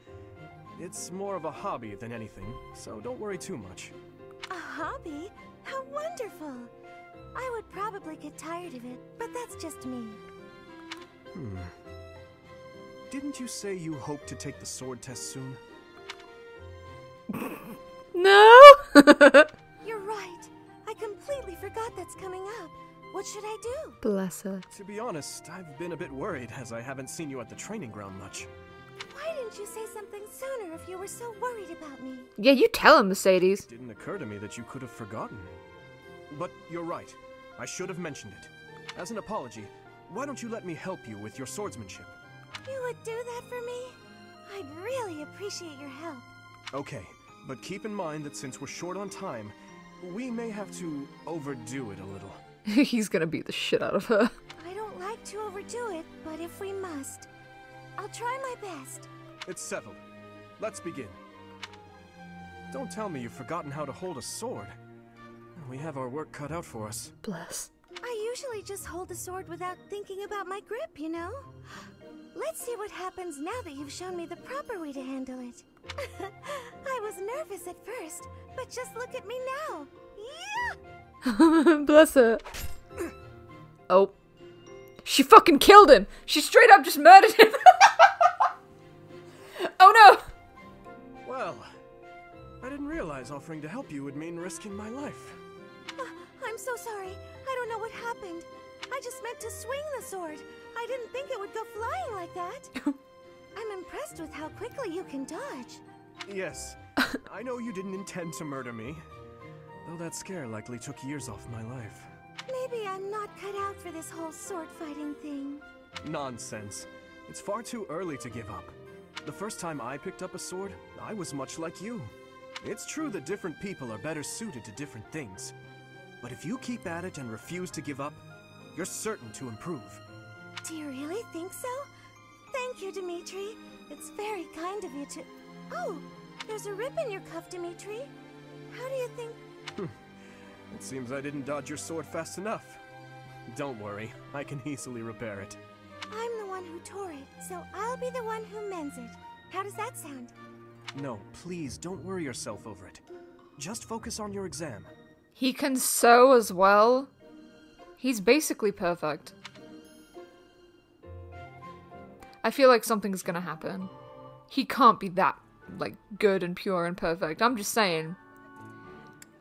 It's more of a hobby than anything, so don't worry too much. A hobby? How wonderful! I would probably get tired of it, but that's just me. Hmm. Didn't you say you hope to take the sword test soon? No! You're right. I completely forgot that's coming up. What should I do? Bless her. To be honest, I've been a bit worried as I haven't seen you at the training ground much. Why didn't you say something sooner if you were so worried about me? Yeah, you tell him, Mercedes. It didn't occur to me that you could have forgotten. But you're right. I should have mentioned it. As an apology, why don't you let me help you with your swordsmanship? You would do that for me? I'd really appreciate your help. Okay, but keep in mind that since we're short on time, we may have to overdo it a little. He's gonna beat the shit out of her. I don't like to overdo it, but if we must, I'll try my best. It's settled. Let's begin. Don't tell me you've forgotten how to hold a sword. We have our work cut out for us. Bless. I usually just hold the sword without thinking about my grip, you know? Let's see what happens now that you've shown me the proper way to handle it. I was nervous at first, but just look at me now. Yeah! Bless her. Oh. She fucking killed him! She straight up just murdered him! Oh no! Well, I didn't realize offering to help you would mean risking my life. Uh, I'm so sorry. I don't know what happened. I just meant to swing the sword. I didn't think it would go flying like that. I'm impressed with how quickly you can dodge. Yes. I know you didn't intend to murder me. Though that scare likely took years off my life. Maybe I'm not cut out for this whole sword fighting thing. Nonsense. It's far too early to give up. The first time I picked up a sword, I was much like you. It's true that different people are better suited to different things. But if you keep at it and refuse to give up, you're certain to improve. Do you really think so? Thank you, Dimitri. It's very kind of you to... Oh, there's a rip in your cuff, Dimitri. How do you think... It seems I didn't dodge your sword fast enough. Don't worry, I can easily repair it. I'm the one who tore it, so I'll be the one who mends it. How does that sound? No, please don't worry yourself over it. Just focus on your exam. He can sew as well. He's basically perfect. I feel like something's gonna happen. He can't be that, like, good and pure and perfect. I'm just saying.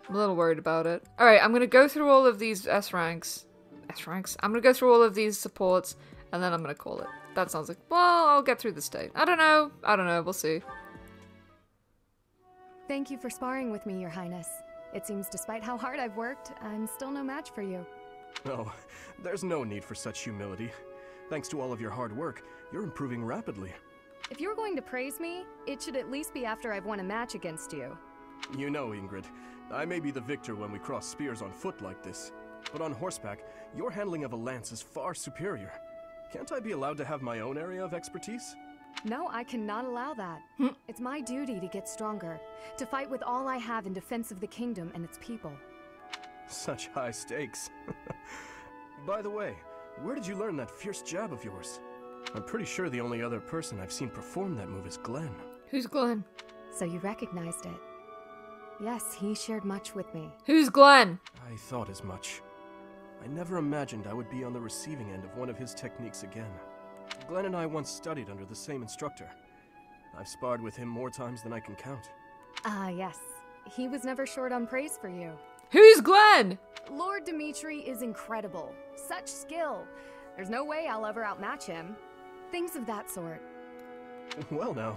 I'm a little worried about it. Alright, I'm going to go through all of these S ranks. S ranks? I'm going to go through all of these supports, and then I'm going to call it. That sounds like, well, I'll get through this day. I don't know. I don't know. We'll see. Thank you for sparring with me, Your Highness. It seems despite how hard I've worked, I'm still no match for you. Oh, there's no need for such humility. Thanks to all of your hard work, you're improving rapidly. If you're going to praise me, it should at least be after I've won a match against you. You know, Ingrid, I may be the victor when we cross spears on foot like this, but on horseback, your handling of a lance is far superior. Can't I be allowed to have my own area of expertise? No, I cannot allow that. Hm. It's my duty to get stronger, to fight with all I have in defense of the kingdom and its people. Such high stakes. By the way, where did you learn that fierce jab of yours? I'm pretty sure the only other person I've seen perform that move is Glenn. Who's Glenn? So you recognized it. Yes, he shared much with me. Who's Glenn? I thought as much. I never imagined I would be on the receiving end of one of his techniques again. Glenn and I once studied under the same instructor. I've sparred with him more times than I can count. Ah, yes. He was never short on praise for you. Who's Glenn? Lord Dimitri is incredible. Such skill. There's no way I'll ever outmatch him. Things of that sort. Well now,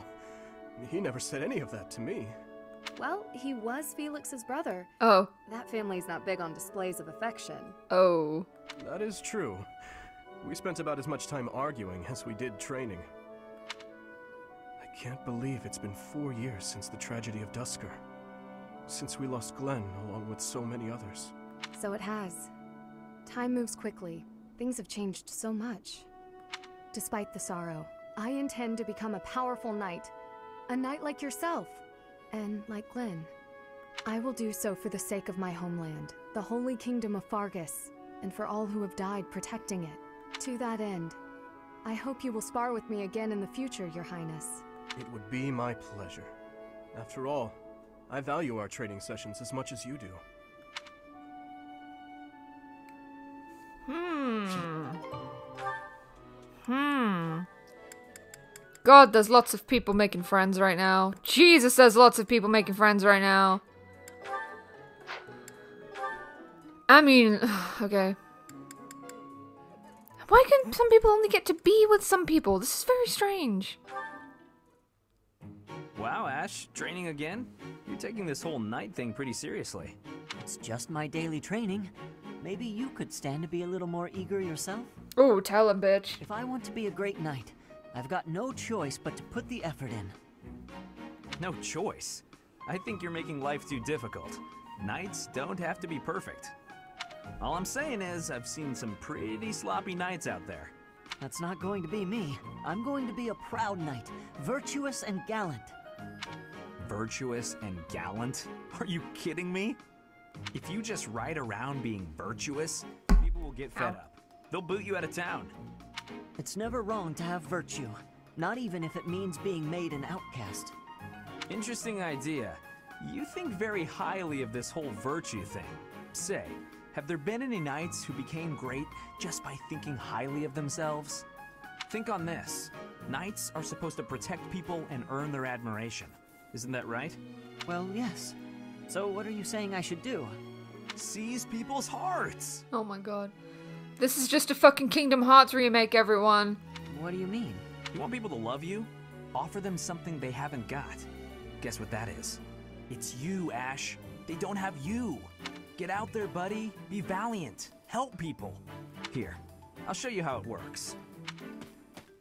he never said any of that to me. Well, he was Felix's brother. Oh. That family's not big on displays of affection. Oh. That is true. We spent about as much time arguing as we did training. I can't believe it's been four years since the tragedy of Duscur. Since we lost Glenn, along with so many others. So it has. Time moves quickly. Things have changed so much. Despite the sorrow, I intend to become a powerful knight. A knight like yourself. And like Glenn, I will do so for the sake of my homeland, the holy kingdom of Faerghus, and for all who have died protecting it. To that end, I hope you will spar with me again in the future, Your Highness. It would be my pleasure. After all, I value our training sessions as much as you do. Hmm. Hmm. God, there's lots of people making friends right now. Jesus, there's lots of people making friends right now. I mean, okay. Why can some people only get to be with some people? This is very strange. Wow, Ashe, training again? You're taking this whole night thing pretty seriously. It's just my daily training. Maybe you could stand to be a little more eager yourself? Oh, tell him, bitch. If I want to be a great knight, I've got no choice but to put the effort in. No choice? I think you're making life too difficult. Knights don't have to be perfect. All I'm saying is, I've seen some pretty sloppy knights out there. That's not going to be me. I'm going to be a proud knight, virtuous and gallant. Virtuous and gallant? Are you kidding me? If you just ride around being virtuous, people will get fed Ow. up. They'll boot you out of town. It's never wrong to have virtue, not even if it means being made an outcast. Interesting idea. You think very highly of this whole virtue thing. Say, have there been any knights who became great just by thinking highly of themselves? Think on this. Knights are supposed to protect people and earn their admiration. Isn't that right? Well, yes. So what are you saying I should do? Seize people's hearts! Oh my god. This is just a fucking Kingdom Hearts remake, everyone. What do you mean? You want people to love you? Offer them something they haven't got. Guess what that is? It's you, Ashe. They don't have you. Get out there, buddy. Be valiant. Help people. Here, I'll show you how it works.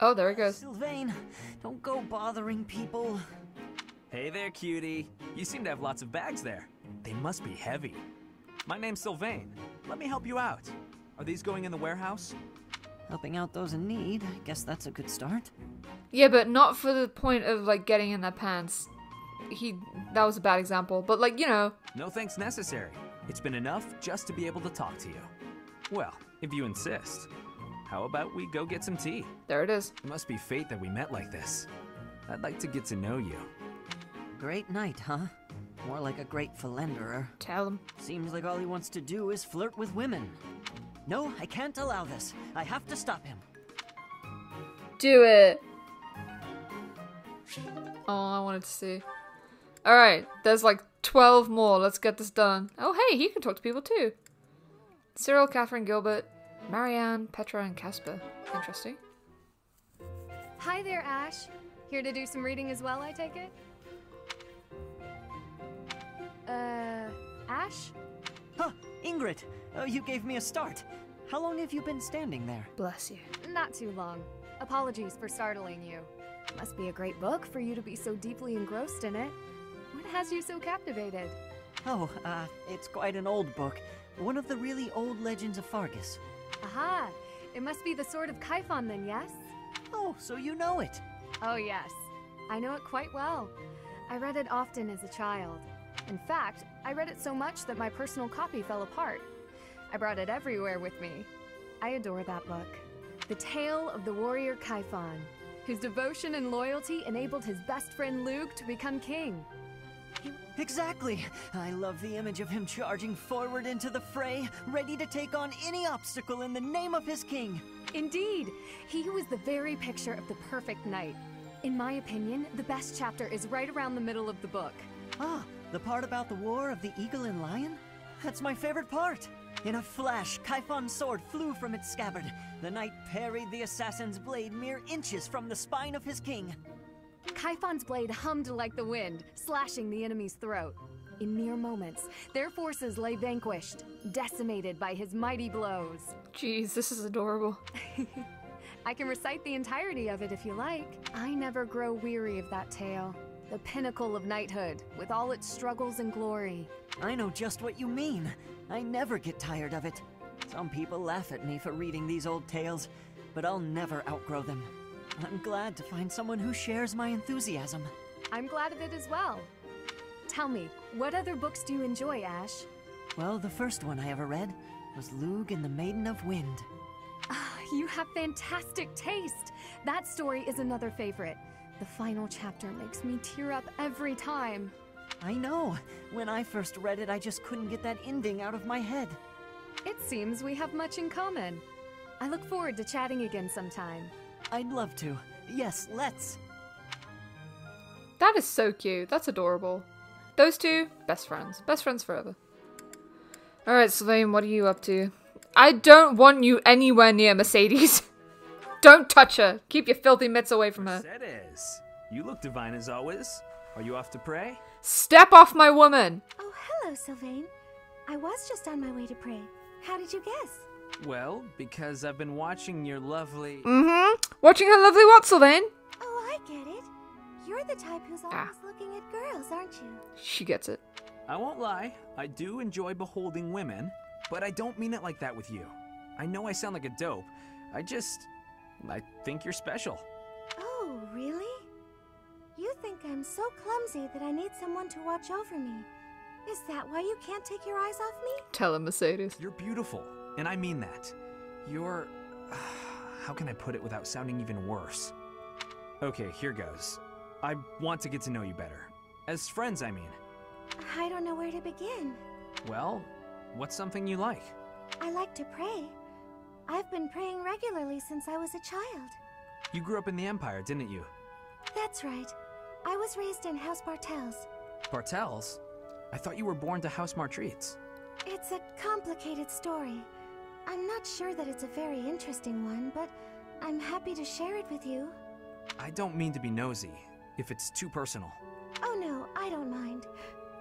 Oh, there it goes. Sylvain, don't go bothering people. Hey there, cutie. You seem to have lots of bags there. They must be heavy. My name's Sylvain. Let me help you out. Are these going in the warehouse? Helping out those in need. I guess that's a good start. Yeah, but not for the point of, like, getting in their pants. He... that was a bad example. But, like, you know... No thanks necessary. It's been enough just to be able to talk to you. Well, if you insist. How about we go get some tea? There it is. It must be fate that we met like this. I'd like to get to know you. Great night, huh? More like a great philanderer. Tell him. Seems like all he wants to do is flirt with women. No, I can't allow this. I have to stop him. Do it. Oh, I wanted to see. Alright, there's like twelve more. Let's get this done. Oh, hey, he can talk to people too. Cyril, Catherine, Gilbert, Marianne, Petra, and Casper. Interesting. Hi there, Ashe. Here to do some reading as well, I take it? Uh, Ashe? Huh, Ingrid! Uh, you gave me a start. How long have you been standing there? Bless you. Not too long. Apologies for startling you. Must be a great book for you to be so deeply engrossed in it. What has you so captivated? Oh, uh, it's quite an old book. One of the really old legends of Faerghus. Aha! It must be the Sword of Kyphon then, yes? Oh, so you know it. Oh yes, I know it quite well. I read it often as a child. In fact, I read it so much that my personal copy fell apart. I brought it everywhere with me. I adore that book. The Tale of the Warrior Kyphon, whose devotion and loyalty enabled his best friend Luke to become king. Exactly! I love the image of him charging forward into the fray, ready to take on any obstacle in the name of his king. Indeed! He was the very picture of the perfect knight. In my opinion, the best chapter is right around the middle of the book. Ah, the part about the war of the eagle and lion? That's my favorite part! In a flash, Kyphon's sword flew from its scabbard. The knight parried the assassin's blade mere inches from the spine of his king. Kyphon's blade hummed like the wind, slashing the enemy's throat. In mere moments, their forces lay vanquished, decimated by his mighty blows. Jeez, this is adorable. I can recite the entirety of it if you like. I never grow weary of that tale. The pinnacle of knighthood, with all its struggles and glory. I know just what you mean. I never get tired of it. Some people laugh at me for reading these old tales, but I'll never outgrow them. I'm glad to find someone who shares my enthusiasm. I'm glad of it as well. Tell me, what other books do you enjoy, Ashe? Well, the first one I ever read was Lugh and the Maiden of Wind. Ah, you have fantastic taste! That story is another favorite. The final chapter makes me tear up every time. I know. When I first read it, I just couldn't get that ending out of my head. It seems we have much in common. I look forward to chatting again sometime. I'd love to. Yes, let's. That is so cute. That's adorable. Those two, best friends. Best friends forever. Alright, Sylvain, what are you up to? I don't want you anywhere near Mercedes. Don't touch her! Keep your filthy mitts away from her. Mercedes, you look divine as always. Are you off to pray? Step off my woman! Oh, hello, Sylvain. I was just on my way to pray. How did you guess? Well, because I've been watching your lovely... Mm-hmm. Watching her lovely what, Sylvain? Oh, I get it. You're the type who's always ah. looking at girls, aren't you? She gets it. I won't lie. I do enjoy beholding women, but I don't mean it like that with you. I know I sound like a dope. I just... I think you're special. Oh, really? You think I'm so clumsy that I need someone to watch over me. Is that why you can't take your eyes off me? Tell him, Mercedes. You're beautiful, and I mean that. You're... Uh, how can I put it without sounding even worse? Okay, here goes. I want to get to know you better. As friends, I mean. I don't know where to begin. Well, what's something you like? I like to pray. I've been praying regularly since I was a child. You grew up in the Empire, didn't you? That's right. I was raised in House Bartels. Bartels? I thought you were born to House Martreets. It's a complicated story. I'm not sure that it's a very interesting one, but I'm happy to share it with you. I don't mean to be nosy, if it's too personal. Oh no, I don't mind.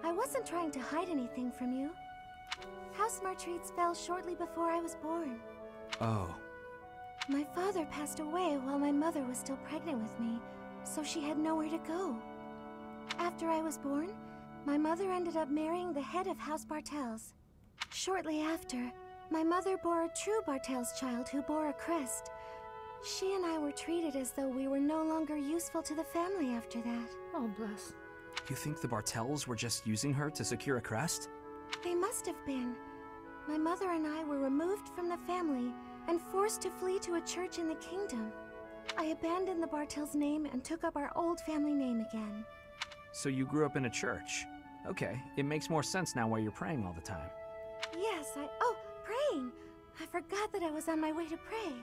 I wasn't trying to hide anything from you. House Martreets fell shortly before I was born. Oh. My father passed away while my mother was still pregnant with me, so she had nowhere to go. After I was born, my mother ended up marrying the head of House Bartels. Shortly after, my mother bore a true Bartels child who bore a crest. She and I were treated as though we were no longer useful to the family after that. Oh, bless. You think the Bartels were just using her to secure a crest? They must have been. My mother and I were removed from the family and forced to flee to a church in the kingdom. I abandoned the Bartels name and took up our old family name again. So you grew up in a church. Okay, it makes more sense now why you're praying all the time. Yes, I... Oh, praying! I forgot that I was on my way to pray.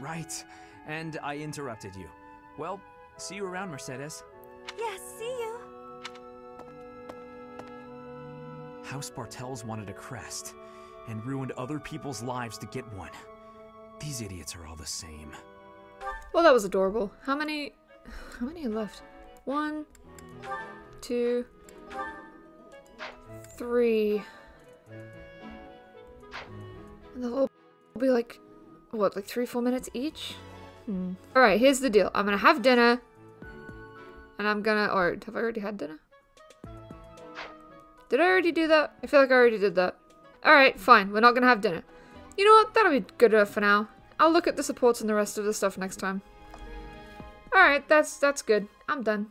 Right, and I interrupted you. Well, see you around, Mercedes. Yes, see you! House Bartels wanted a crest and ruined other people's lives to get one. These idiots are all the same. Well, that was adorable. How many... How many are left? One, two, three. And they'll all be like, what, like three, four minutes each? Hmm. Alright, here's the deal. I'm gonna have dinner. And I'm gonna... Or, have I already had dinner? Did I already do that? I feel like I already did that. Alright, fine. We're not gonna have dinner. You know what? That'll be good enough for now. I'll look at the supports and the rest of the stuff next time. Alright, that's that's good. I'm done.